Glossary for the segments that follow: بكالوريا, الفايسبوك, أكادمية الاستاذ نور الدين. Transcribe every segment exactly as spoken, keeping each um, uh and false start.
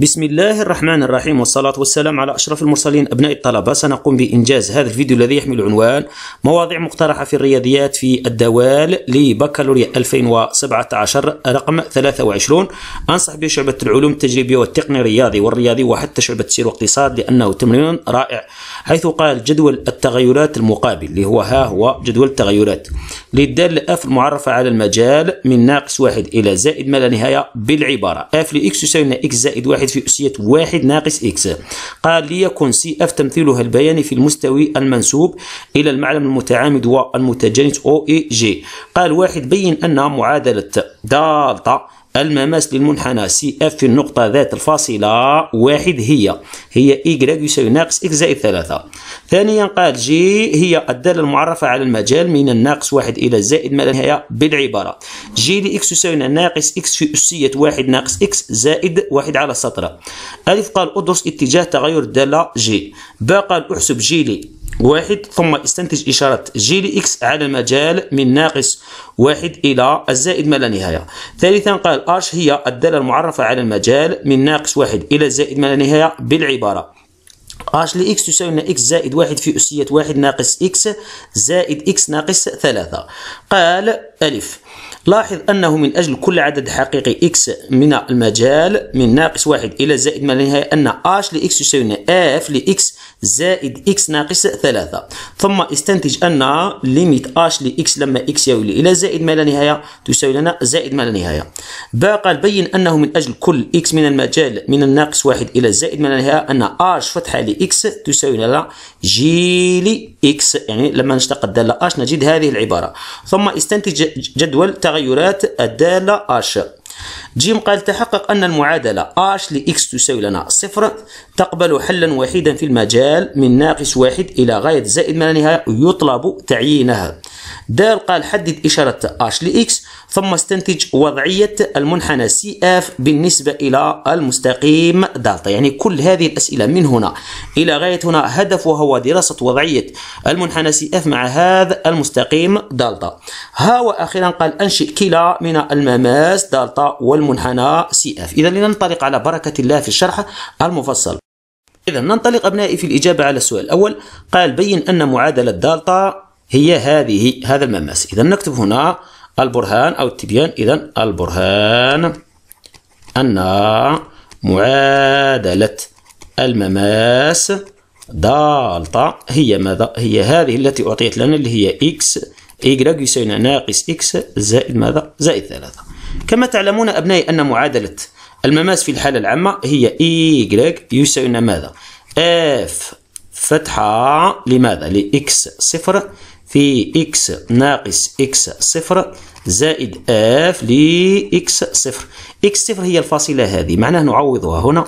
بسم الله الرحمن الرحيم، والصلاة والسلام على أشرف المرسلين. أبناء الطلبة، سنقوم بإنجاز هذا الفيديو الذي يحمل عنوان مواضيع مقترحة في الرياضيات في الدوال لبكالوريا ألفين وسبعة عشر رقم ثلاثة وعشرون. أنصح بشعبة العلوم التجريبية والتقنية الرياضي والرياضي وحتى شعبة السير والاقتصاد، لأنه تمرين رائع، حيث قال جدول التغيرات المقابل اللي هو ها هو جدول التغيرات للدالة اف المعرفة على المجال من ناقص واحد إلى زائد ما لا نهاية بالعبارة اف لإكس يساوي إكس زائد واحد في أسية واحد ناقص إكس. قال ليكن سي اف تمثيلها البياني في المستوي المنسوب إلى المعلم المتعامد والمتجانس أو إي جي. قال واحد، بين أن معادلة دالتا المماس للمنحنى سي اف في النقطة ذات الفاصلة واحد هي هي إي يساوي ناقص إكس زائد ثلاثة. ثانيا قال جي هي الدالة المعرفة على المجال من الناقص واحد إلى زائد ما لا نهاية بالعبارة جي لإكس يساوي ناقص إكس في أسية واحد ناقص إكس زائد واحد على سطر ألف. قال أدرس اتجاه تغير الدالة جي. ب قال أحسب جي لي واحد ثم استنتج إشارة جي لإكس على المجال من ناقص واحد إلى الزائد ما لا نهاية. ثالثا قال أرش هي الدالة المعرفة على المجال من ناقص واحد إلى الزائد ما لا نهاية بالعبارة اش لإكس تساوي لنا إكس زائد واحد في أسية واحد ناقص إكس زائد إكس ناقص ثلاثة. قال ألف، لاحظ أنه من أجل كل عدد حقيقي إكس من المجال من ناقص واحد إلى زائد ما لا نهاية أن اش لإكس تساوي لنا اف لإكس زائد إكس ناقص ثلاثة. ثم استنتج أن ليميت اش لإكس لما إكس يولي إلى زائد ما لا نهاية تساوي لنا زائد ما لا نهاية. باقي بين أنه من أجل كل إكس من المجال من الناقص واحد إلى الزائد ما لا نهاية أن اش فتحة لإكس تساوي لنا جي لإكس، يعني لما نشتق الدالة اش نجد هذه العبارة. ثم استنتج جدول تغيرات الدالة اش. جيم قال تحقق أن المعادلة اش لإكس تساوي لنا صفر تقبل حلا وحيدا في المجال من ناقص واحد إلى غاية زائد ما لا نهاية يطلب تعيينها. دال قال حدد إشارة اش لإكس ثم استنتج وضعية المنحنى سي اف بالنسبة إلى المستقيم دالتا. يعني كل هذه الأسئلة من هنا إلى غاية هنا هدفها هو دراسة وضعية المنحنى سي اف مع هذا المستقيم دالتا. ها وأخيرا قال أنشئ كلا من المماس دالتا والمنحنى سي اف. إذا لننطلق على بركة الله في الشرح المفصل. إذا ننطلق أبنائي في الإجابة على السؤال الأول. قال بين أن معادلة دالتا هي هذه هذا المماس. إذا نكتب هنا البرهان أو التبيان. إذا البرهان أن معادلة المماس دالتا هي ماذا؟ هي هذه التي أعطيت لنا اللي هي إكس إيكغيك يساوي ناقص إكس زائد ماذا؟ زائد ثلاثة. كما تعلمون أبنائي أن معادلة المماس في الحالة العامة هي إيكغيك يساوي ماذا؟ إف فتحة لماذا؟ لإكس صفر في إكس ناقص إكس صفر زائد اف لإكس صفر. إكس صفر هي الفاصلة هذه، معناه نعوضها هنا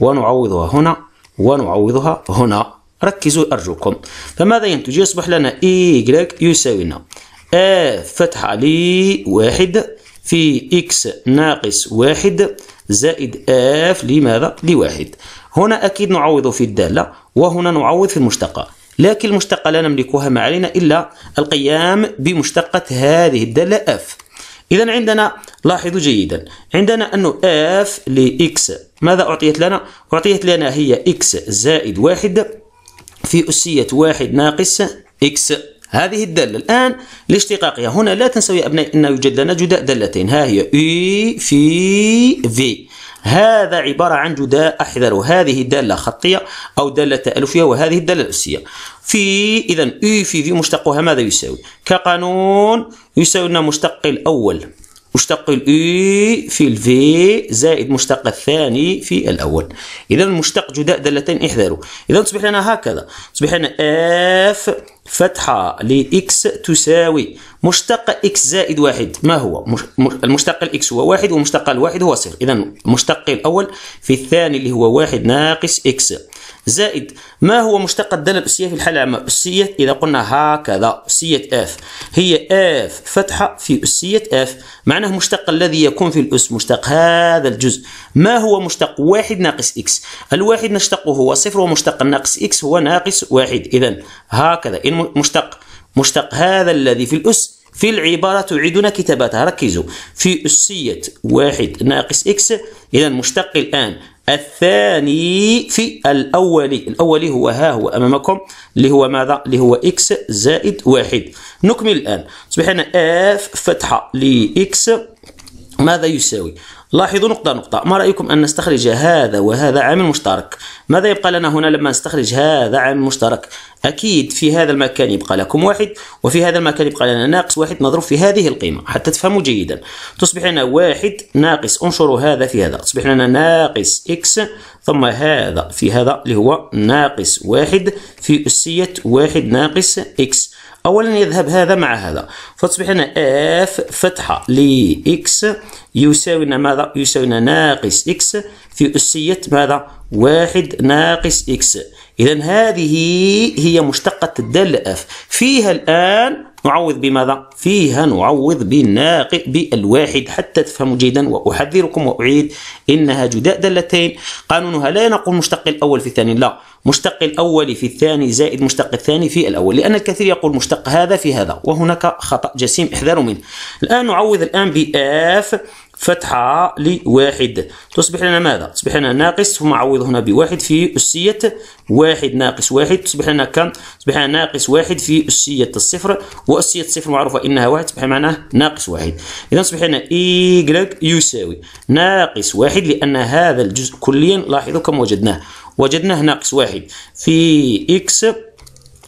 ونعوضها هنا ونعوضها هنا. ركزوا أرجوكم. فماذا ينتج؟ يصبح لنا إيكغيك يساوي لنا اف فتحة لواحد في إكس ناقص واحد زائد اف لماذا؟ لواحد. هنا أكيد نعوض في الدالة وهنا نعوض في المشتقة، لكن المشتقة لا نملكها، ما علينا إلا القيام بمشتقة هذه الدالة اف. إذا عندنا، لاحظوا جيدا، عندنا أنه اف لإكس ماذا أعطيت لنا؟ أعطيت لنا هي إكس زائد واحد في أسية واحد ناقص إكس، هذه الدالة. الآن لاشتقاقها هنا لا تنسوا يا أبنائي أنه يوجد لنا جداء دالتين، ها هي إي في في. هذا عبارة عن جداء، احذروا، هذه دالة خطية أو دالة تألفية وهذه الدالة أسية. في إذا إي في في مشتقها ماذا يساوي؟ كقانون يساوي لنا مشتق الأول مشتق الإي في الفي زائد مشتق الثاني في الأول. إذا المشتق جداء دالتين، احذروا. إذا تصبح لنا هكذا، تصبح لنا اف فتحة لإكس تساوي مشتق إكس زائد واحد. ما هو المشتق؟ الإكس هو واحد ومشتق الواحد هو صفر. إذا المشتق الأول في الثاني اللي هو واحد ناقص إكس زائد ما هو مشتق الدالة الأسية في الحالة العامة؟ أسية، إذا قلنا هكذا أسية اف هي اف فتحة في أسية اف، معناه مشتق الذي يكون في الأس مشتق هذا الجزء. ما هو مشتق واحد ناقص إكس؟ الواحد نشتقه هو صفر ومشتق ناقص إكس هو ناقص واحد. إذا هكذا مشتق مشتق هذا الذي في الأس في العبارة تعيدون كتاباتها، ركزوا، في أسية واحد ناقص إكس. إذا مشتق الآن الثاني في الأولي. الأولي هو ها هو أمامكم اللي هو ماذا؟ اللي هو إكس زائد واحد. نكمل الآن. تصبح لنا اف فتحة لإكس ماذا يساوي؟ لاحظوا نقطة نقطة. ما رأيكم أن نستخرج هذا وهذا عامل مشترك؟ ماذا يبقى لنا هنا لما نستخرج هذا عامل مشترك؟ أكيد في هذا المكان يبقى لكم واحد، وفي هذا المكان يبقى لنا ناقص واحد نضرب في هذه القيمة حتى تفهموا جيدا. تصبح لنا واحد ناقص، انشروا هذا في هذا، تصبح لنا ناقص إكس ثم هذا في هذا اللي هو ناقص واحد في أسية واحد ناقص إكس. أولا يذهب هذا مع هذا، فتصبح لنا اف فتحة لإكس يساوي لنا ماذا؟ يساوي لنا ناقص إكس في أسية ماذا؟ واحد ناقص إكس. إذا هذه هي مشتقة الدالة اف، فيها الآن نعوض بماذا؟ فيها نعوض بالناقص بالواحد حتى تفهموا جيدا. وأحذركم وأعيد، إنها جداء دالتين، قانونها لا ينقل مشتق الأول في الثاني، لا، مشتق الأول في الثاني زائد مشتق الثاني في الأول، لأن الكثير يقول مشتق هذا في هذا، وهناك خطأ جسيم احذروا منه. الآن نعوض الآن بآف فتحة لواحد، تصبح لنا ماذا؟ تصبح لنا ناقص ثم عوض هنا بواحد في أسية واحد ناقص واحد، تصبح لنا كم؟ تصبح لنا ناقص واحد في أسية الصفر، وأسية الصفر معروفة إنها واحد، تصبح معناه ناقص واحد. إذا تصبح لنا إيكغ يساوي ناقص واحد، لأن هذا الجزء كليا لاحظوا كم وجدناه؟ وجدناه ناقص واحد في إكس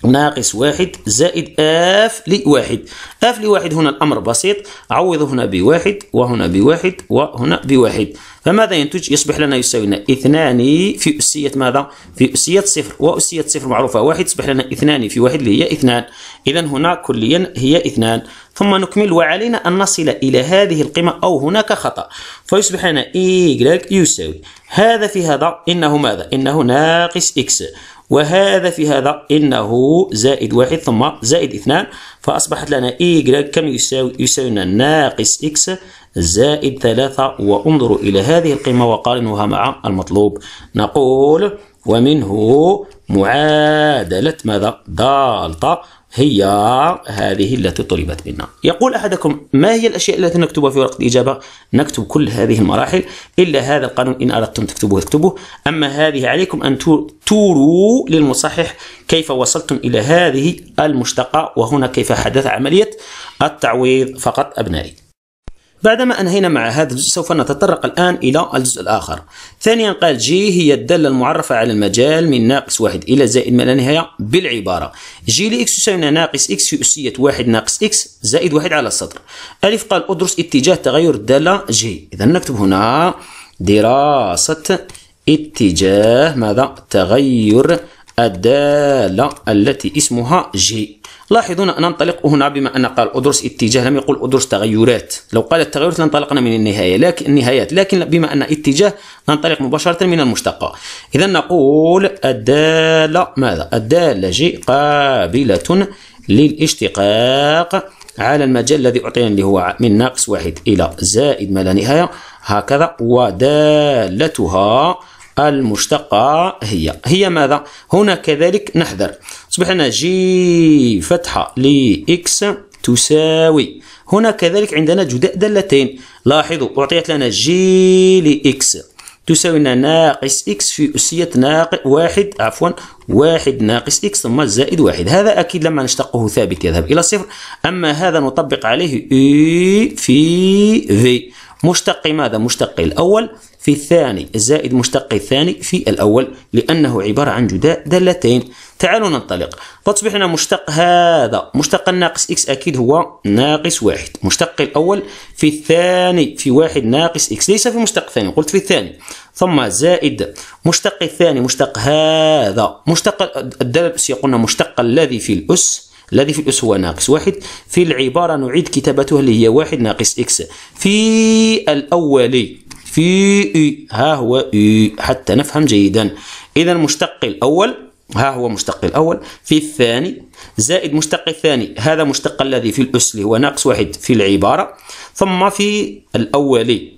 ناقص واحد زائد اف لواحد. اف لواحد هنا الامر بسيط، عوض هنا بواحد وهنا بواحد وهنا بواحد، فماذا ينتج؟ يصبح لنا يساوي لنا اثنان في أسية ماذا؟ في أسية صفر، وأسية صفر معروفة واحد، تصبح لنا اثنان في واحد اللي هي اثنان. إذا هنا كليا هي اثنان. ثم نكمل، وعلينا أن نصل إلى هذه القيمة أو هناك خطأ، فيصبح لنا إيكغ يساوي هذا في هذا إنه ماذا؟ إنه ناقص إكس، وهذا في هذا إنه زائد واحد ثم زائد اثنان، فأصبحت لنا إيكغ كم يساوي؟ يساوي لنا ناقص إكس زائد ثلاثة. وانظروا إلى هذه القيمة وقارنوها مع المطلوب. نقول ومنه معادلة ماذا؟ دالتا، هي هذه التي طلبت منا. يقول أحدكم ما هي الأشياء التي نكتبها في ورقة الإجابة؟ نكتب كل هذه المراحل إلا هذا القانون، إن أردتم تكتبوه تكتبوه، أما هذه عليكم أن توروا للمصحح كيف وصلتم إلى هذه المشتقة، وهنا كيف حدث عملية التعويض فقط أبنائي. بعدما أنهينا مع هذا الجزء سوف نتطرق الآن إلى الجزء الآخر. ثانيا قال جي هي الدالة المعرفة على المجال من ناقص واحد إلى زائد ما لا نهاية بالعبارة جي لإكس يساوي ناقص إكس في أسية واحد ناقص إكس زائد واحد على السطر. ألف قال أدرس اتجاه تغير الدالة جي. إذا نكتب هنا دراسة اتجاه ماذا؟ تغير الدالة التي اسمها جي. لاحظون أن ننطلق هنا، بما أن قال أدرس اتجاه لم يقل أدرس تغيرات، لو قال التغيرات لانطلقنا من النهاية لكن النهايات، لكن بما أن اتجاه ننطلق مباشرة من المشتقة. إذا نقول الدالة ماذا؟ الدالة جي قابلة للاشتقاق على المجال الذي أعطينا اللي هو من ناقص واحد إلى زائد ما لا نهاية هكذا، ودالتها المشتقة هي هي ماذا؟ هنا كذلك نحذر. أصبح لنا جي فتحة لإكس تساوي، هنا كذلك عندنا جداء دالتين، لاحظوا أعطيت لنا جي لإكس تساوي لنا ناقص إكس في أسية ناقص واحد عفوا واحد ناقص إكس ثم زائد واحد. هذا أكيد لما نشتقه ثابت يذهب إلى صفر، أما هذا نطبق عليه إي في في مشتق ماذا؟ مشتق الأول في الثاني زائد مشتق الثاني في الأول، لأنه عبارة عن جداء دالتين. تعالوا ننطلق، فتصبح لنا مشتق هذا، مشتق الناقص إكس أكيد هو ناقص واحد، مشتق الأول في الثاني في واحد ناقص إكس، ليس في مشتق الثاني، قلت في الثاني، ثم زائد مشتق الثاني مشتق هذا، مشتق الدالة الأس يقولنا مشتق الذي في الأس، الذي في الأس هو ناقص واحد، في العبارة نعيد كتابتها اللي هي واحد ناقص إكس في الأولي في ها هو حتى نفهم جيدا. إذا المشتق الأول ها هو مشتق الأول في الثاني زائد مشتق الثاني، هذا مشتق الذي في الأس اللي هو ناقص واحد في العبارة ثم في الأولي.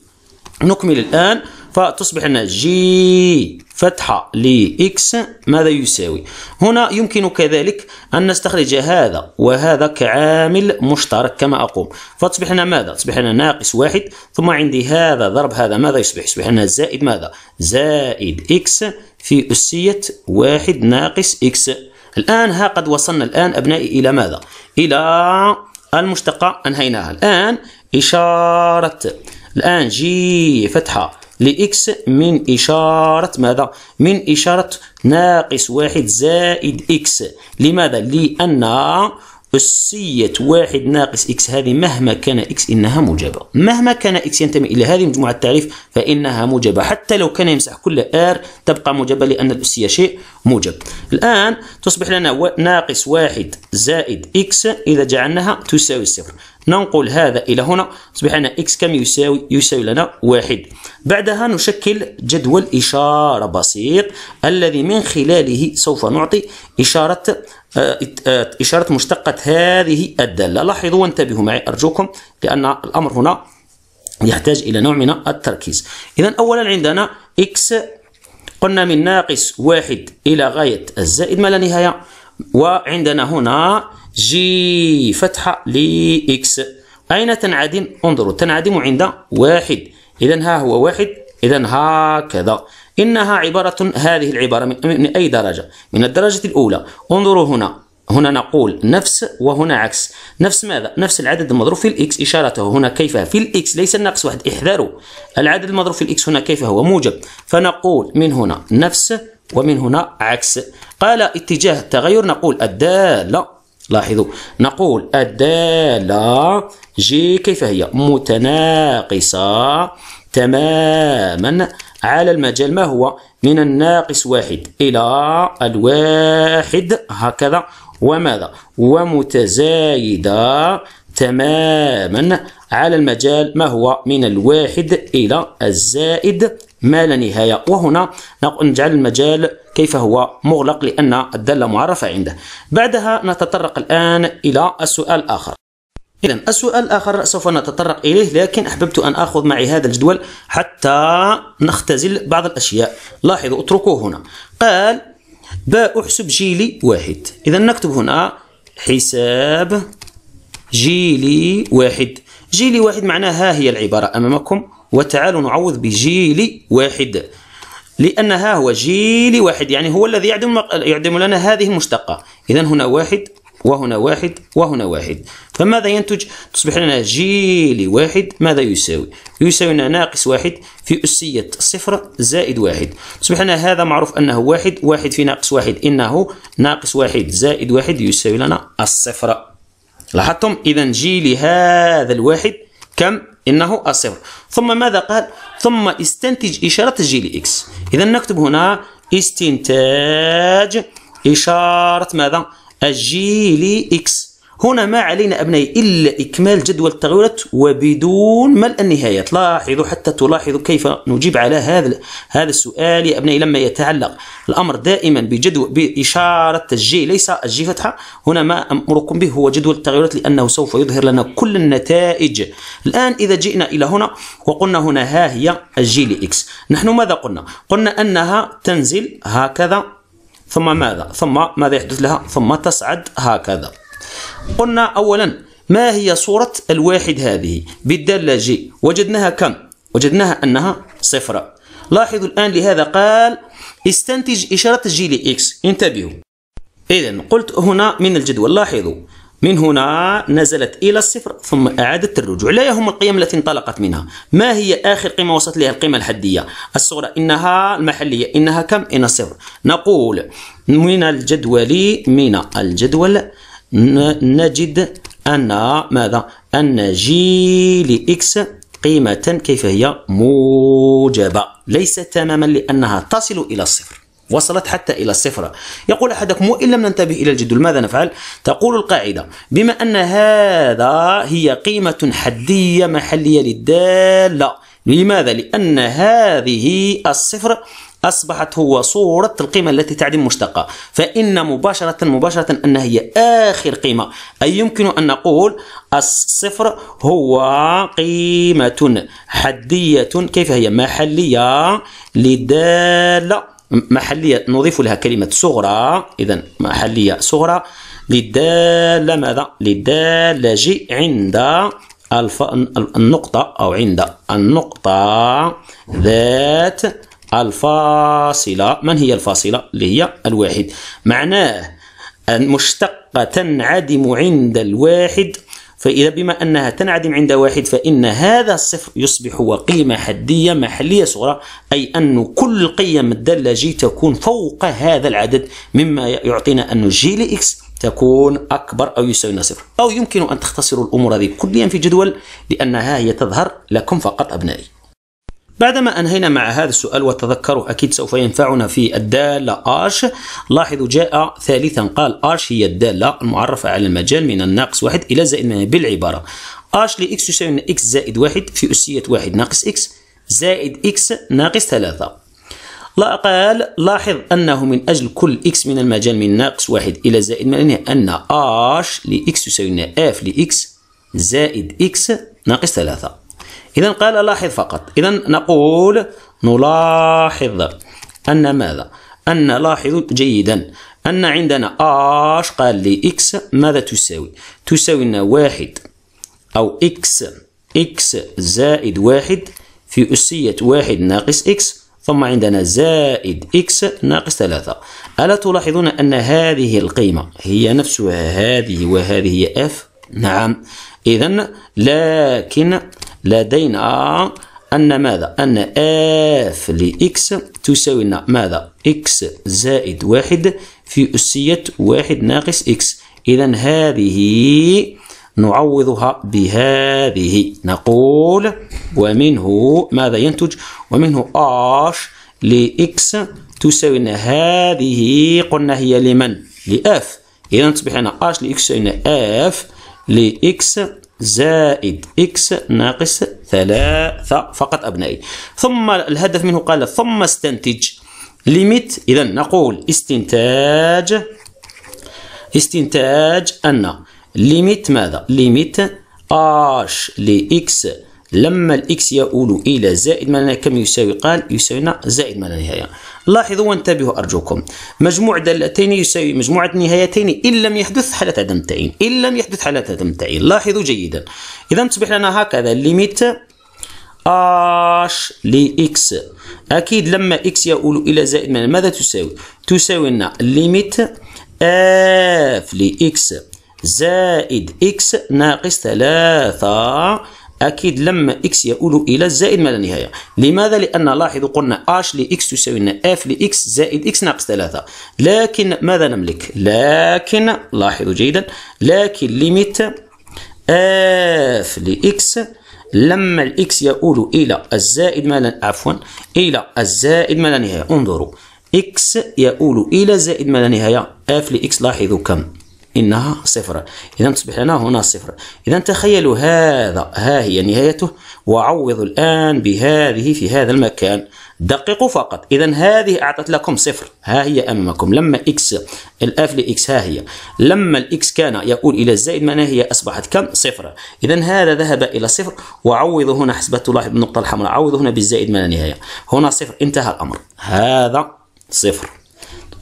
نكمل الآن، فتصبح لنا جي فتحة لإكس ماذا يساوي. هنا يمكن كذلك أن نستخرج هذا وهذا كعامل مشترك كما أقوم، فتصبح لنا ماذا؟ تصبح لنا ناقص واحد، ثم عندي هذا ضرب هذا ماذا يصبح؟ يصبح لنا زائد ماذا؟ زائد إكس في أسية واحد ناقص إكس. الآن ها قد وصلنا الآن أبنائي إلى ماذا؟ إلى المشتقة، أنهيناها. الآن إشارة الآن جي فتحة لإكس من إشارة ماذا؟ من إشارة ناقص واحد زائد إكس. لماذا؟ لأن أسية واحد ناقص إكس هذه مهما كان إكس إنها موجبة، مهما كان إكس ينتمي إلى هذه مجموعة التعريف فإنها موجبة، حتى لو كان يمسح كل آر تبقى موجبة لأن الأسية شيء موجب. الآن تصبح لنا ناقص واحد زائد إكس إذا جعلناها تساوي الصفر. ننقل هذا إلى هنا، تصبح لنا إكس كم يساوي؟ يساوي لنا واحد. بعدها نشكل جدول إشارة بسيط الذي من خلاله سوف نعطي إشارة إشارة مشتقة هذه الدالة. لاحظوا وانتبهوا معي أرجوكم لأن الأمر هنا يحتاج إلى نوع من التركيز. إذا أولا عندنا إكس قلنا من ناقص واحد إلى غاية الزائد ما لا نهاية، وعندنا هنا جي فتحة لإكس. أين تنعدم؟ انظروا تنعدم عند واحد، إذا ها هو واحد، إذا هكذا. إنها عبارة هذه العبارة من أي درجة؟ من الدرجة الأولى. انظروا هنا، هنا نقول نفس وهنا عكس. نفس ماذا؟ نفس العدد المضروب في الإكس، إشارته هنا كيف في الإكس ليس الناقص واحد، احذروا العدد المضروب في الإكس هنا كيف هو موجب، فنقول من هنا نفس ومن هنا عكس. قال اتجاه التغير نقول الدالة، لاحظوا نقول الدالة جي كيف هي؟ متناقصة تماما على المجال ما هو؟ من الناقص واحد إلى الواحد هكذا، وماذا؟ ومتزايدة تماما على المجال ما هو؟ من الواحد إلى الزائد ما لا نهاية. وهنا نجعل المجال كيف هو؟ مغلق لأن الدالة معرفة عنده. بعدها نتطرق الآن إلى السؤال الآخر. إذا السؤال الآخر سوف نتطرق إليه، لكن أحببت أن آخذ معي هذا الجدول حتى نختزل بعض الأشياء. لاحظوا اتركوه هنا، قال باء أحسب جيلي واحد. إذا نكتب هنا حساب جيلي واحد. جيلي واحد معناها هي العبارة أمامكم، وتعالوا نعوض بجيلي واحد لأن ها هو جيلي واحد يعني هو الذي يعدم يعدم لنا هذه المشتقة. إذا هنا واحد وهنا واحد وهنا واحد، فماذا ينتج؟ تصبح لنا جيلي واحد ماذا يساوي؟ يساوي لنا ناقص واحد في أسية صفر زائد واحد. تصبح لنا هذا معروف أنه واحد، واحد في ناقص واحد إنه ناقص واحد زائد واحد يساوي لنا الصفر. لاحظتم؟ إذا جيلي هذا الواحد كم؟ إنه الصفر. ثم ماذا قال؟ ثم استنتج إشارة جيلي إكس. إذا نكتب هنا استنتاج إشارة ماذا؟ الجيلي إكس. هنا ما علينا أبنائي إلا إكمال جدول التغيرات وبدون ملء النهايات. لاحظوا حتى تلاحظوا كيف نجيب على هذا هذا السؤال يا أبنائي لما يتعلق الأمر دائما بجدول بإشارة الجي ليس الجي فتحة. هنا ما أمركم به هو جدول التغيرات لأنه سوف يظهر لنا كل النتائج. الآن إذا جئنا إلى هنا وقلنا هنا ها هي الجيلي إكس، نحن ماذا قلنا؟ قلنا أنها تنزل هكذا ثم ماذا؟ ثم ماذا يحدث لها؟ ثم تصعد هكذا. قلنا أولا ما هي صورة الواحد هذه بالدالة جي؟ وجدناها كم؟ وجدناها أنها صفر. لاحظوا الآن لهذا قال استنتج إشارة جيلي إكس. انتبهوا. إذا قلت هنا من الجدول لاحظوا من هنا نزلت إلى الصفر ثم أعادت الرجوع. لا يهم القيم التي انطلقت منها، ما هي آخر قيمة وصلت لها؟ القيمة الحدية الصغرى إنها المحلية إنها كم؟ إنها صفر. نقول من الجدول من الجدول نجد أن ماذا؟ أن جي لإكس قيمة كيف هي؟ موجبة، ليس تماما لأنها تصل إلى الصفر، وصلت حتى إلى الصفر. يقول أحدكم وإن لم ننتبه إلى الجدول ماذا نفعل؟ تقول القاعدة بما أن هذا هي قيمة حدية محلية للدالة لماذا؟ لأن هذه الصفر أصبحت هو صورة القيمة التي تعدم مشتقة، فإن مباشرة مباشرة أنها هي آخر قيمة، أي يمكن أن نقول الصفر هو قيمة حدية. كيف هي؟ محلية للدالة، محلية نضيف لها كلمة صغرى، إذا محلية صغرى للدالة ماذا؟ للدالة جي عند النقطة أو عند النقطة ذات الفاصلة. من هي الفاصلة؟ اللي هي الواحد. معناه أن مشتقة تنعدم عند الواحد، فإذا بما أنها تنعدم عند واحد فإن هذا الصفر يصبح هو قيمة حدية محلية صغرى، أي أن كل قيم الدالة جي تكون فوق هذا العدد، مما يعطينا أن جي لإكس تكون أكبر أو يساوي صفر. أو يمكن أن تختصروا الأمور هذه كليا في جدول، لأنها هي تظهر لكم فقط أبنائي. بعدما أنهينا مع هذا السؤال، وتذكروا أكيد سوف ينفعنا في الدالة H، لاحظوا جاء ثالثا قال H هي الدالة المعرفة على المجال من الناقص واحد إلى زائد بالعبارة H لإكس يساوي إكس زائد واحد في أسية واحد ناقص إكس زائد إكس ناقص ثلاثة. لا قال لاحظ أنه من أجل كل إكس من المجال من ناقص واحد إلى زائد معناه أن H لإكس يساوي F لإكس زائد إكس ناقص ثلاثة. إذا قال لاحظ فقط، إذا نقول نلاحظ أن ماذا؟ أن لاحظوا جيدا أن عندنا آش قال لي إكس ماذا تساوي؟ تساوي لنا واحد أو إكس إكس زائد واحد في أسية واحد ناقص إكس، ثم عندنا زائد إكس ناقص ثلاثة. ألا تلاحظون أن هذه القيمة هي نفسها هذه وهذه هي إف؟ نعم. إذا لكن لدينا أن ماذا؟ أن اف لإكس تساوي لنا ماذا؟ إكس زائد واحد في أسية واحد ناقص إكس. إذا هذه نعوضها بهذه، نقول ومنه ماذا ينتج؟ ومنه اش لإكس تساوي لنا هذه، قلنا هي لمن؟ لإف. إذا تصبح لنا اش لإكس تساوي لنا اف لإكس زائد إكس ناقص ثلاثة فقط أبنائي. ثم الهدف منه قال ثم استنتج ليميت، إذا نقول استنتاج استنتاج أن ليميت ماذا؟ ليميت آش لإكس لما الإكس يؤول إلى زائد ما لا نهاية كم يساوي؟ قال يساوي زائد ما لا نهاية. لاحظوا وانتبهوا أرجوكم، مجموع دالتين يساوي مجموعة نهايتين إن لم يحدث حالة عدم التعيين، إن لم يحدث حالة عدم التعيين. لاحظوا جيدا، إذا تصبح لنا هكذا ليميت اش لإكس، أكيد لما إكس يؤول إلى زائد ما ماذا تساوي؟ تساوي لنا ليميت اف لإكس زائد إكس ناقص ثلاثة، أكيد لما إكس يؤول إلى زائد ما لا نهاية. لماذا؟ لأن لاحظوا قلنا آش لإكس تساوي لنا إف لإكس زائد إكس ناقص ثلاثة، لكن ماذا نملك؟ لكن لاحظوا جيدا، لكن ليميت إف لإكس لما الإكس يؤول إلى الزائد ما لا عفوا إلى الزائد ما لا نهاية. انظروا إكس يؤول إلى زائد ما لا نهاية، إف لإكس لاحظوا كم؟ إنها صفر. إذا تصبح لنا هنا صفر. إذا تخيلوا هذا ها هي نهايته، وعوضوا الآن بهذه في هذا المكان، دققوا فقط. إذا هذه أعطت لكم صفر، ها هي أمامكم لما إكس الأف لإكس، ها هي لما الإكس كان يقول إلى الزائد ما هي أصبحت كم؟ صفر. إذا هذا ذهب إلى صفر، وعوضوا هنا حسب تلاحظ النقطة الحمراء، عوضوا هنا بالزائد ما لا نهاية، هنا صفر، انتهى الأمر. هذا صفر،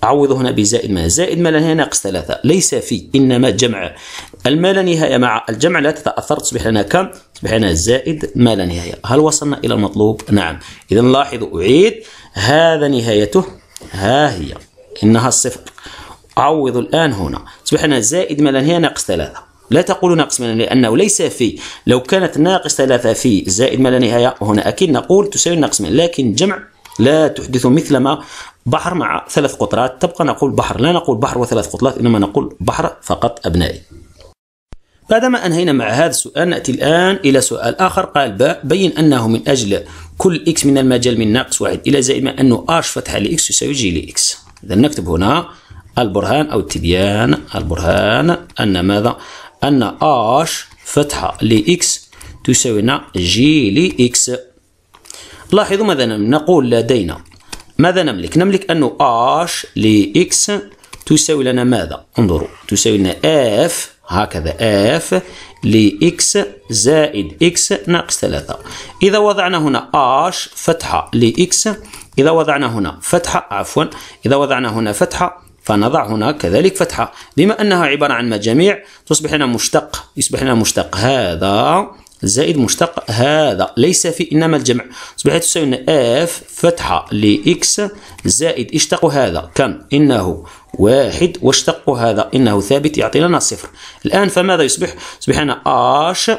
عوض هنا بزائد ما، زائد ما لا نهاية ناقص ثلاثة، ليس في إنما جمع، الما لا نهاية مع الجمع لا تتأثر، تصبح لنا كم؟ تصبح لنا زائد ما لا نهاية. هل وصلنا إلى المطلوب؟ نعم. إذا لاحظوا أعيد، هذا نهايته ها هي إنها الصفر، عوض الآن هنا تصبح لنا زائد ما لا نهاية ناقص ثلاثة. لا تقولوا ناقص ما لأنه ليس في، لو كانت ناقص ثلاثة في زائد ما لا نهاية هنا أكيد نقول تساوي ناقص ما، لكن جمع لا تحدث مثلما بحر مع ثلاث قطرات، تبقى نقول بحر، لا نقول بحر وثلاث قطرات، إنما نقول بحر فقط أبنائي. بعدما أنهينا مع هذا السؤال نأتي الآن إلى سؤال آخر، قال باء بين أنه من أجل كل إكس من المجال من ناقص واحد إلى زائد ما أنه آش فتحة لإكس يساوي جي لإكس. إذا نكتب هنا البرهان أو التبيان، البرهان أن ماذا؟ أن آش فتحة لإكس تساوي لنا جي لإكس. لاحظوا ماذا نقول لدينا، ماذا نملك؟ نملك أنه H لإكس تساوي لنا ماذا؟ انظروا، تساوي لنا F، هكذا F لإكس زائد إكس ناقص ثلاثة. إذا وضعنا هنا H فتحة لإكس، إذا وضعنا هنا فتحة عفوا، إذا وضعنا هنا فتحة فنضع هنا كذلك فتحة، بما أنها عبارة عن مجاميع تصبح لنا مشتق، يصبح لنا مشتق هذا زائد مشتق هذا، ليس في إنما الجمع، أصبحت تساوي لنا F فتحة لإكس زائد اشتق هذا كم؟ إنه واحد، واشتق هذا إنه ثابت يعطي لنا صفر. الآن فماذا يصبح؟ يصبح لنا H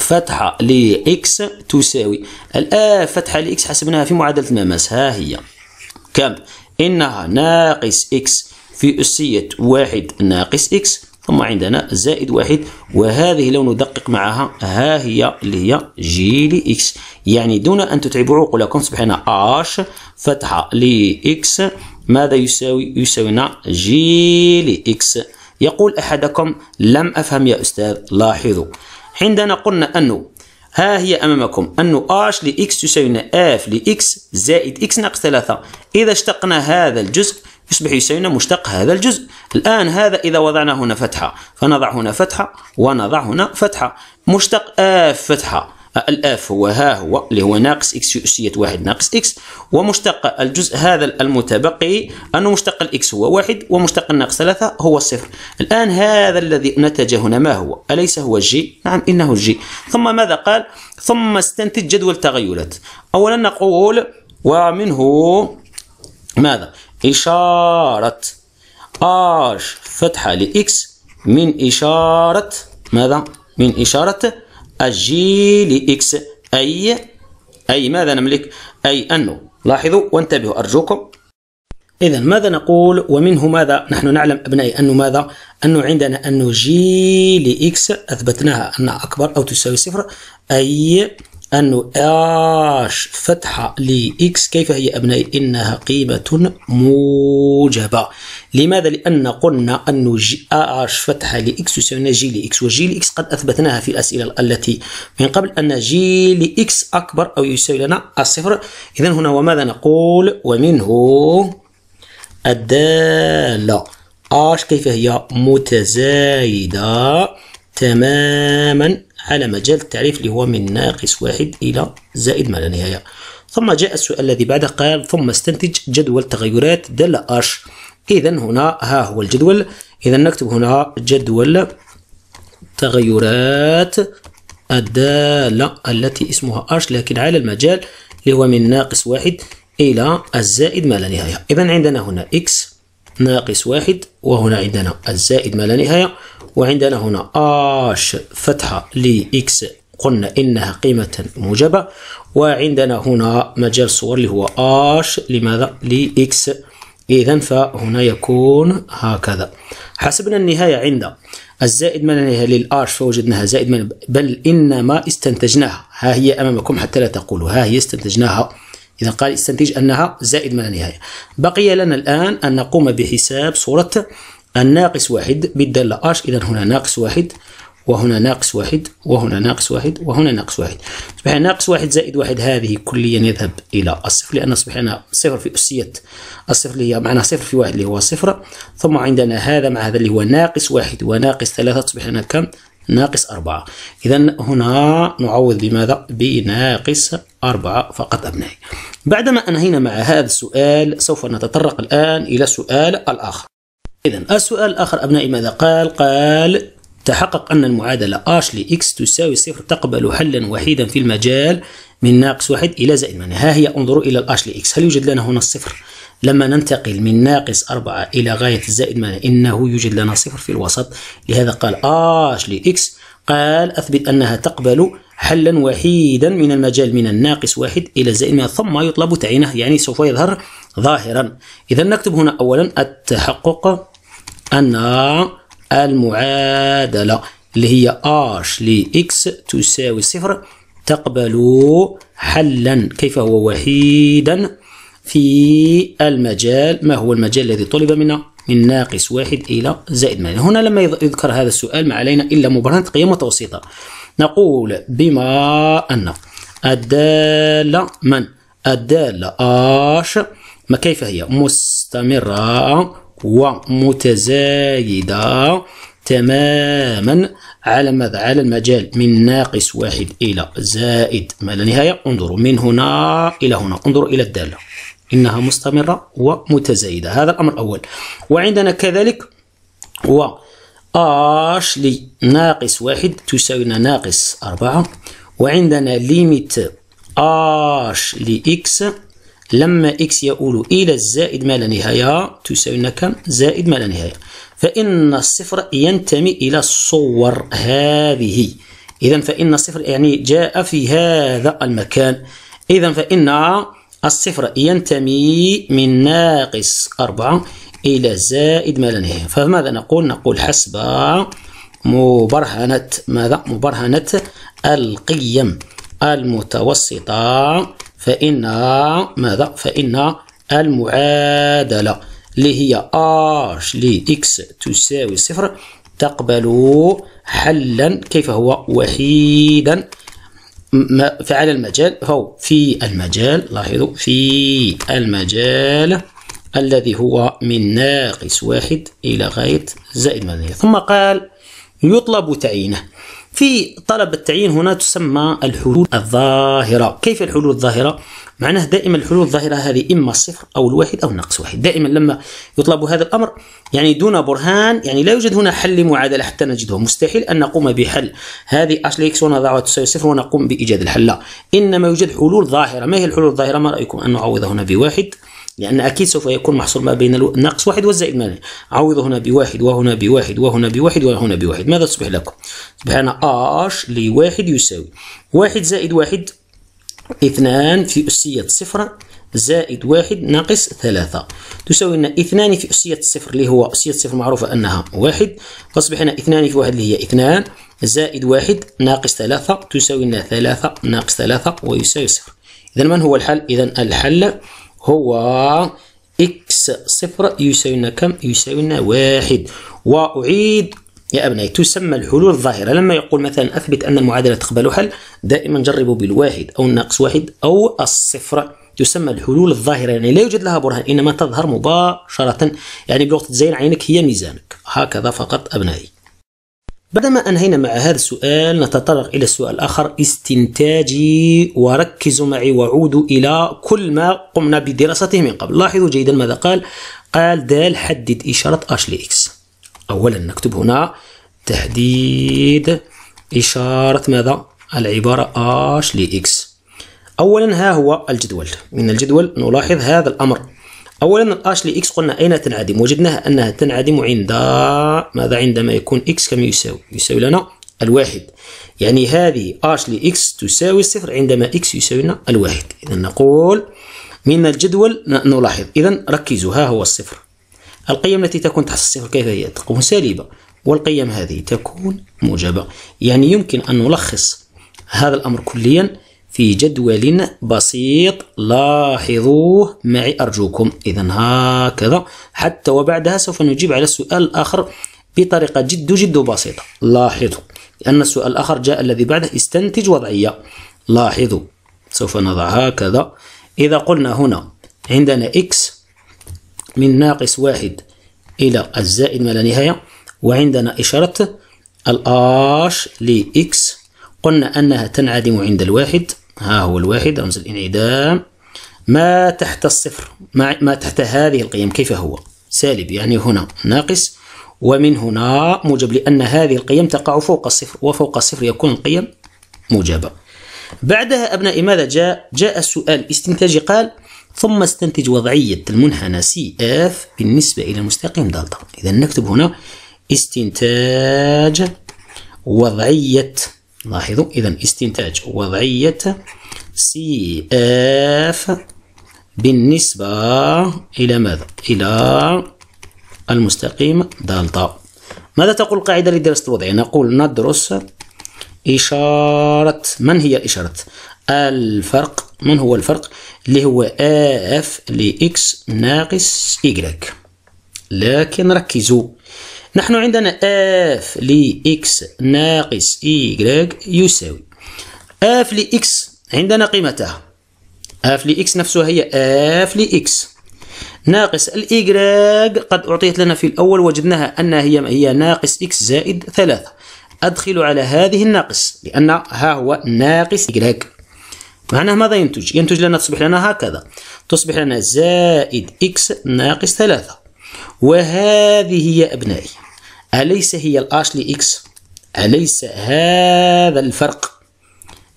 فتحة لإكس تساوي الآن فتحة لإكس حسبناها في معادلة المماس، ها هي كم؟ إنها ناقص إكس في أسية واحد ناقص إكس، ثم عندنا زائد واحد، وهذه لو ندقق معها ها هي اللي هي جي لإكس، يعني دون أن تتعبوا عقولكم تصبح لنا آش فتحة لإكس ماذا يساوي؟ يساوي لنا جي لإكس. يقول أحدكم لم أفهم يا أستاذ. لاحظوا عندنا قلنا أنه ها هي أمامكم أنه آش لإكس تساوي لنا آف لإكس زائد إكس ناقص ثلاثة، إذا اشتقنا هذا الجزء يصبح يساوينا مشتق هذا الجزء. الآن هذا إذا وضعنا هنا فتحة فنضع هنا فتحة ونضع هنا فتحة، مشتق آف فتحة، الآف هو ها هو اللي هو ناقص إكس في أسية واحد ناقص إكس، ومشتق الجزء هذا المتبقي أنه مشتق الإكس هو واحد ومشتق الناقص ثلاثة هو صفر. الآن هذا الذي نتج هنا ما هو؟ أليس هو الجي؟ نعم إنه الجي. ثم ماذا قال؟ ثم استنتج جدول تغيرات. أولا نقول ومنه ماذا؟ إشارة آش فتحة لإكس من إشارة ماذا؟ من إشارة الجي لإكس، أي أي ماذا نملك؟ أي أنه لاحظوا وانتبهوا أرجوكم. إذا ماذا نقول ومنه ماذا؟ نحن نعلم أبنائي أنه ماذا؟ أنه عندنا أنه جي لإكس أثبتناها أنها أكبر أو تساوي صفر، أي أنه آش فتحة لإكس كيف هي أبنائي؟ إنها قيمة موجبة. لماذا؟ لأن قلنا أنه آش فتحة لإكس تساوي جي لإكس، وجي لإكس قد أثبتناها في الأسئلة التي من قبل أن جي لإكس أكبر أو يساوي لنا الصفر. إذا هنا وماذا نقول؟ ومنه الدالة آش كيف هي؟ متزايدة تماما على مجال التعريف اللي هو من ناقص واحد إلى زائد ما لا نهاية. ثم جاء السؤال الذي بعده قال ثم استنتج جدول تغيرات دل آش. إذا هنا ها هو الجدول، إذا نكتب هنا جدول تغيرات الدالة التي اسمها آش لكن على المجال اللي هو من ناقص واحد إلى الزائد ما لا نهاية. إذا عندنا هنا إكس ناقص واحد، وهنا عندنا الزائد ما لا نهاية، وعندنا هنا آش فتحة لإكس قلنا إنها قيمة موجبة، وعندنا هنا مجال صور اللي هو آش لماذا؟ لإكس. إذا فهنا يكون هكذا. حسبنا النهاية عند الزائد ما لا نهاية للآش فوجدناها زائد ما، بل إنما استنتجناها، ها هي أمامكم حتى لا تقولوا ها هي استنتجناها. إذا قال استنتج أنها زائد ما لا نهاية. بقي لنا الآن أن نقوم بحساب صورة الناقص واحد بالدالة آش. إذا هنا ناقص واحد، وهنا ناقص واحد، وهنا ناقص واحد، وهنا ناقص واحد. أصبح ناقص واحد زائد واحد هذه كليا يذهب إلى الصفر، لأن أصبح لنا صفر في أسية الصفر اللي هي معنا صفر في واحد اللي هو صفر. ثم عندنا هذا مع هذا اللي هو ناقص واحد وناقص ثلاثة، تصبح لنا كم؟ ناقص أربعة. إذا هنا نعوض بماذا؟ بناقص أربعة فقط أبنائي. بعدما أنهينا مع هذا السؤال سوف نتطرق الآن إلى السؤال الآخر. إذا السؤال الآخر أبنائي ماذا قال؟ قال تحقق أن المعادلة آش لإكس تساوي صفر تقبل حلا وحيدا في المجال من ناقص واحد إلى زائد من، ها هي انظروا إلى الآش لإكس، هل يوجد لنا هنا الصفر؟ لما ننتقل من ناقص أربعة إلى غاية زائد من إنه يوجد لنا صفر في الوسط، لهذا قال آش لإكس، قال أثبت أنها تقبل حلا وحيدا من المجال من الناقص واحد إلى زائد من، ثم يطلب تعيينه، يعني سوف يظهر ظاهرا. إذا نكتب هنا أولا التحقق أن المعادلة اللي هي آش لإكس تساوي صفر تقبل حلا كيف هو؟ وحيدا في المجال، ما هو المجال الذي طلب منا؟ من ناقص واحد إلى زائد من. هنا لما يذكر هذا السؤال ما علينا إلا مبرهنة قيم متوسطة، نقول بما أن الدالة من؟ الدالة آش ما كيف هي؟ مستمرة ومتزايدة تماما على ماذا؟ على المجال من ناقص واحد إلى زائد ما لا نهاية. انظروا من هنا إلى هنا، انظروا إلى الدالة، إنها مستمرة ومتزايدة. هذا الأمر الأول. وعندنا كذلك و آش لناقص واحد تساوي لنا ناقص أربعة. وعندنا ليميت آش لإكس لما إكس يؤول إلى الزائد ما لا نهاية تساوي لنا كم؟ زائد ما لا نهاية. فإن الصفر ينتمي إلى الصور هذه، إذا فإن الصفر يعني جاء في هذا المكان، إذا فإن الصفر ينتمي من ناقص أربعة إلى زائد ما لا نهاية. فماذا نقول؟ نقول حسب مبرهنة ماذا؟ مبرهنة القيم المتوسطة فإن ماذا؟ فإن المعادلة اللي هي آش لإكس تساوي صفر تقبل حلا كيف هو؟ وحيدا فعلى المجال، هو في المجال، لاحظوا في المجال الذي هو من ناقص واحد إلى غاية زائد ما لا نهاية. ثم قال يطلب تعيينه. في طلب التعيين هنا تسمى الحلول الظاهرة. كيف الحلول الظاهرة؟ معناه دائما الحلول الظاهرة هذه إما الصفر أو الواحد أو ناقص واحد. دائما لما يطلب هذا الأمر يعني دون برهان، يعني لا يوجد هنا حل لمعادلة حتى نجده، مستحيل أن نقوم بحل هذه أش لإكس ونضعها تساوي صفر ونقوم بإيجاد الحل، لا، إنما يوجد حلول ظاهرة. ما هي الحلول الظاهرة؟ ما رأيكم أن نعوض هنا بواحد؟ لأن يعني أكيد سوف يكون محصور ما بين ناقص واحد والزائد ما لا نهاية. عوض هنا بواحد وهنا بواحد وهنا بواحد وهنا بواحد. ماذا تصبح لكم؟ تصبح لنا آش لواحد يساوي واحد زائد واحد اثنان في أسية صفر زائد واحد ناقص ثلاثة تساوي لنا اثنان في أسية صفر اللي هو أسية صفر معروفة أنها واحد، فأصبح لنا اثنان في واحد اللي هي اثنان زائد واحد ناقص ثلاثة تساوي لنا ثلاثة ناقص ثلاثة ويساوي صفر. إذا من هو الحل؟ إذا الحل هو إكس صفر يساوي لنا كم؟ يساوي لنا واحد. وأعيد يا أبنائي، تسمى الحلول الظاهرة. لما يقول مثلا أثبت أن المعادلة تقبل حل، دائما جربوا بالواحد أو الناقص واحد أو الصفر، تسمى الحلول الظاهرة، يعني لا يوجد لها برهان، إنما تظهر مباشرة، يعني بلغة تزين عينك هي ميزانك. هكذا فقط أبنائي. بعدما أنهينا مع هذا السؤال نتطرق إلى السؤال الآخر استنتاجي، وركزوا معي وعودوا إلى كل ما قمنا بدراسته من قبل. لاحظوا جيدا ماذا قال. قال دال حدد إشارة أش لإكس. أولا نكتب هنا تحديد إشارة ماذا؟ العبارة أش لإكس. أولا ها هو الجدول، من الجدول نلاحظ هذا الأمر. أولا الأش لإكس قلنا أين تنعدم؟ وجدناها أنها تنعدم عند ماذا؟ عندما يكون إكس كم يساوي؟ يساوي لنا الواحد، يعني هذه أش لإكس تساوي الصفر عندما إكس يساوي لنا الواحد. إذا نقول من الجدول نلاحظ، إذا ركزوا ها هو الصفر، القيم التي تكون تحت الصفر كيف هي؟ تكون سالبة، والقيم هذه تكون موجبة. يعني يمكن أن نلخص هذا الأمر كليا في جدول بسيط، لاحظوه معي أرجوكم. إذا هكذا حتى وبعدها سوف نجيب على السؤال الآخر بطريقة جد جد بسيطة. لاحظوا لأن السؤال الآخر جاء الذي بعده استنتج وضعية. لاحظوا سوف نضع هكذا. إذا قلنا هنا عندنا إكس من ناقص واحد إلى الزائد ما لا نهاية، وعندنا إشارة الآش لإكس، قلنا أنها تنعدم عند الواحد، ها هو الواحد رمز الانعدام. ما تحت الصفر، ما تحت هذه القيم كيف هو؟ سالب، يعني هنا ناقص ومن هنا موجب، لأن هذه القيم تقع فوق الصفر، وفوق الصفر يكون القيم موجبة. بعدها أبنائي ماذا جاء؟ جاء السؤال الاستنتاجي، قال ثم استنتج وضعية المنحنى سي اف بالنسبة إلى مستقيم دلتا. إذا نكتب هنا استنتاج وضعية، لاحظوا إذا استنتاج وضعية سي اف بالنسبة إلى ماذا؟ إلى المستقيم دلتا. ماذا تقول القاعدة لدراسة الوضعية؟ نقول ندرس إشارة، من هي إشارة؟ الفرق، من هو الفرق؟ اللي هو اف لإكس ناقص إيكغيك. لكن ركزوا، نحن عندنا اف لإكس ناقص إيكغيك يساوي اف لإكس، عندنا قيمتها اف لإكس نفسها هي اف لإكس ناقص الإيكغ قد أعطيت لنا في الأول، وجدناها أنها هي هي ناقص إكس زائد ثلاثة. أدخل على هذه الناقص لأن ها هو ناقص إيكغ، معناه ماذا ينتج؟ ينتج لنا تصبح لنا هكذا، تصبح لنا زائد إكس ناقص ثلاثة. وهذه هي أبنائي، أليس هي الأش لإكس؟ أليس هذا الفرق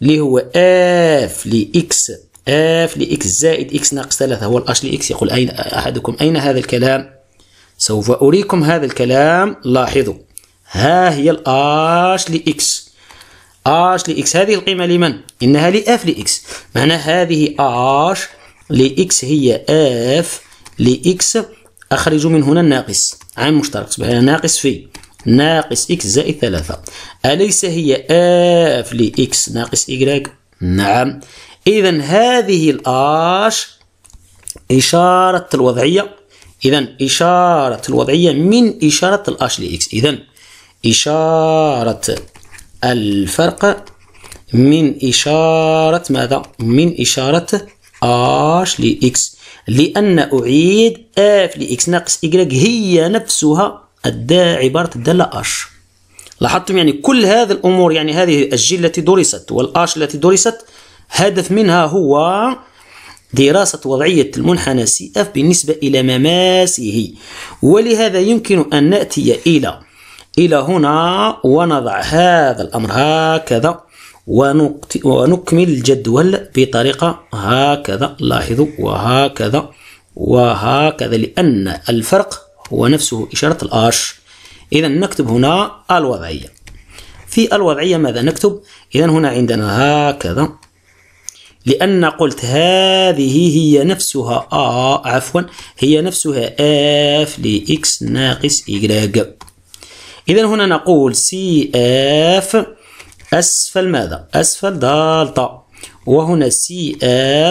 اللي هو اف لإكس اف لإكس زائد إكس ناقص ثلاثة هو الأش لإكس؟ يقول أين أحدكم أين هذا الكلام؟ سوف أريكم هذا الكلام. لاحظوا، ها هي الأش لإكس، أش لإكس هذه القيمة لمن؟ إنها لأف لإكس، معناه هذه أش لإكس هي أف لإكس. أخرج من هنا الناقص عن مشترك، تصبح ناقص في ناقص إكس زائد ثلاثة. أليس هي أف لإكس ناقص إيكغ؟ نعم. إذا هذه الأش إشارة الوضعية، إذا إشارة الوضعية من إشارة الأش لإكس، إذا إشارة الفرق من إشارة ماذا؟ من إشارة أش لإكس، لأن أعيد أف لإكس ناقص إيكغ هي نفسها الدالة عبارة الدالة أش. لاحظتم يعني كل هذه الأمور، يعني هذه الجلة التي درست والأش التي درست هدف منها هو دراسة وضعية المنحنى سي اف بالنسبة إلى مماسه، ولهذا يمكن أن نأتي إلى إلى هنا ونضع هذا الأمر هكذا ونكمل الجدول بطريقة هكذا. لاحظوا، وهكذا وهكذا، لأن الفرق هو نفسه إشارة الأش. إذا نكتب هنا الوضعية، في الوضعية ماذا نكتب؟ إذا هنا عندنا هكذا، لأن قلت هذه هي نفسها آه عفوا هي نفسها اف لإكس ناقص إيكغ. إذا هنا نقول سي اف أسفل ماذا؟ أسفل دالتا، وهنا سي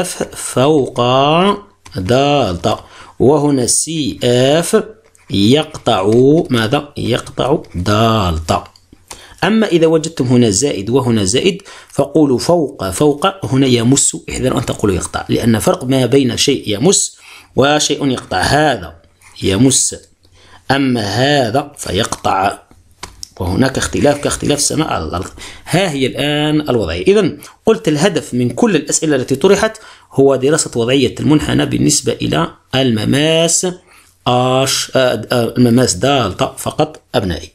اف فوق دالتا، وهنا سي اف يقطع ماذا؟ يقطع دالتا. أما إذا وجدتم هنا زائد وهنا زائد فقولوا فوق فوق، هنا يمس، احذروا أن تقولوا يقطع، لأن فرق ما بين شيء يمس وشيء يقطع. هذا يمس، أما هذا فيقطع، وهناك اختلاف كاختلاف السماء على الأرض. ها هي الآن الوضعية. إذا قلت الهدف من كل الأسئلة التي طرحت هو دراسة وضعية المنحنى بالنسبة إلى المماس أش المماس دالتا فقط أبنائي.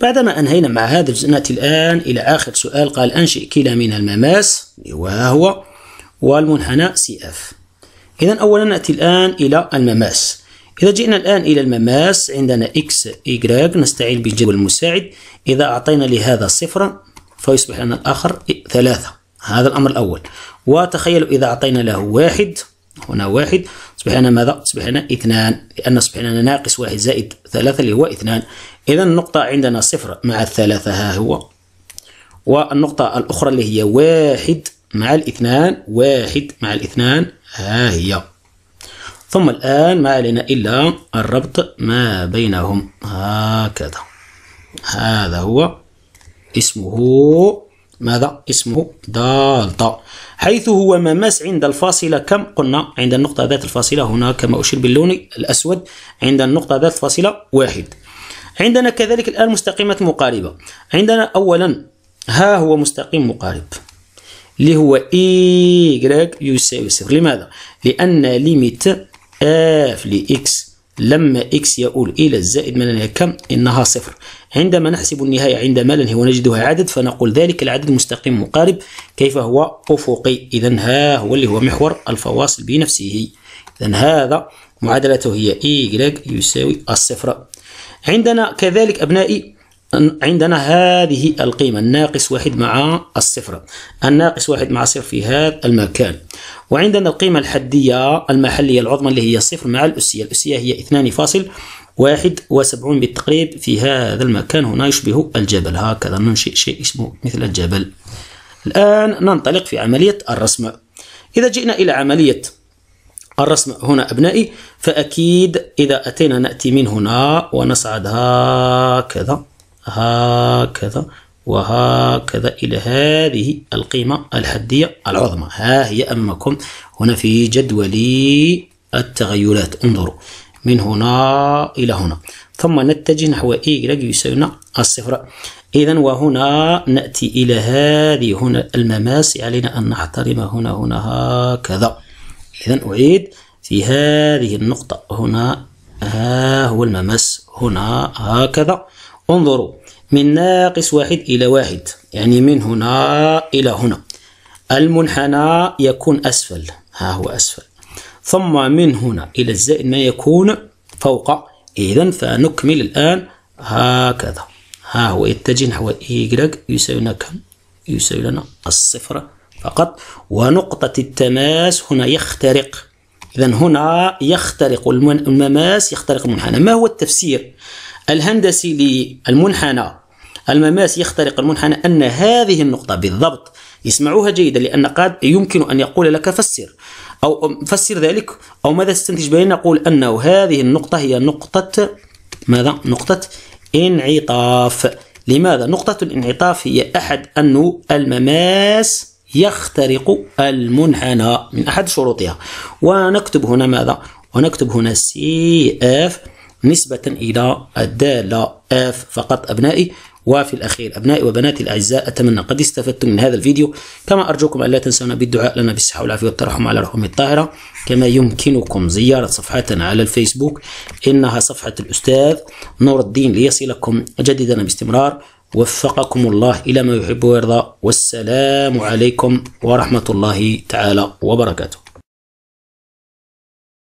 بعدما أنهينا مع هذا الجزء نأتي الآن إلى آخر سؤال، قال أنشئ كلا من المماس وهو والمنحنى سي اف. إذا أولا نأتي الآن إلى المماس. إذا جئنا الآن إلى المماس عندنا إكس إيكغ، نستعين بالجدول المساعد. إذا أعطينا لهذا صفر فيصبح لنا الآخر ثلاثة، هذا الأمر الأول. وتخيلوا إذا أعطينا له واحد، هنا واحد تصبح لنا ماذا؟ تصبح لنا اثنان، لأن تصبح لنا ناقص واحد زائد ثلاثة اللي هو اثنان. إذا النقطة عندنا صفر مع الثلاثة ها هو، والنقطة الأخرى اللي هي واحد مع الاثنان، واحد مع الاثنان ها هي. ثم الآن ما علينا إلا الربط ما بينهم هكذا، هذا هو اسمه ماذا؟ اسمه دالتا، حيث هو مماس عند الفاصلة كم؟ قلنا عند النقطة ذات الفاصلة هنا كما أشير باللون الأسود، عند النقطة ذات الفاصلة واحد. عندنا كذلك الآن مستقيمات مقاربة. عندنا أولا ها هو مستقيم مقارب اللي هو إيكغ يساوي صفر. لماذا؟ لأن ليميت اف لإكس لما إكس يؤول إلى الزائد ملنها كم؟ إنها صفر. عندما نحسب النهاية عند ملنها ونجدها عدد فنقول ذلك العدد مستقيم مقارب. كيف هو؟ أفقي. إذا ها هو اللي هو محور الفواصل بنفسه. إذا هذا معادلته هي إيكغ يساوي الصفر. عندنا كذلك أبنائي عندنا هذه القيمة الناقص واحد مع الصفر، الناقص واحد مع صفر في هذا المكان. وعندنا القيمة الحدية المحلية العظمى اللي هي صفر مع الأسية، الأسية هي اثنان فاصل واحد وسبعون بالتقريب في هذا المكان، هنا يشبه الجبل. هكذا ننشئ شيء اسمه مثل الجبل. الآن ننطلق في عملية الرسم. إذا جئنا إلى عملية الرسم هنا أبنائي فأكيد إذا أتينا نأتي من هنا ونصعد هكذا هكذا وهكذا إلى هذه القيمة الحدية العظمى. ها هي أمامكم هنا في جدول التغيرات، انظروا من هنا إلى هنا، ثم نتجه نحو y يساوي الصفر. إذا وهنا نأتي إلى هذه هنا المماس، علينا أن نحترمها هنا هنا هكذا. إذا أعيد في هذه النقطة هنا، ها هو المماس هنا هكذا. انظروا من ناقص واحد إلى واحد، يعني من هنا إلى هنا. المنحنى يكون أسفل، ها هو أسفل، ثم من هنا إلى الزائد ما يكون فوق. إذا فنكمل الآن هكذا، ها هو يتجه نحو y يساوي لنا كم؟ يساوي لنا الصفر فقط. ونقطة التماس هنا يخترق، إذا هنا يخترق المماس، يخترق المنحنى. ما هو التفسير الهندسي للمنحنى المماس يخترق المنحنى؟ أن هذه النقطة بالضبط، اسمعوها جيدا لأن قد يمكن أن يقول لك فسر أو فسر ذلك أو ماذا استنتج به. نقول أنه هذه النقطة هي نقطة ماذا؟ نقطة انعطاف. لماذا؟ نقطة الانعطاف هي أحد أنه المماس يخترق المنحنى من أحد شروطها. ونكتب هنا ماذا؟ ونكتب هنا سي اف نسبة إلى الدالة اف فقط أبنائي. وفي الأخير أبنائي وبناتي الأعزاء، أتمنى قد استفدتم من هذا الفيديو، كما أرجوكم ألا تنسونا بالدعاء لنا بالصحة والعافية والترحم على روحهم الطاهرة. كما يمكنكم زيارة صفحتنا على الفيسبوك، إنها صفحة الأستاذ نور الدين، ليصلكم جديدنا باستمرار. وفقكم الله إلى ما يحب ويرضى، والسلام عليكم ورحمة الله تعالى وبركاته.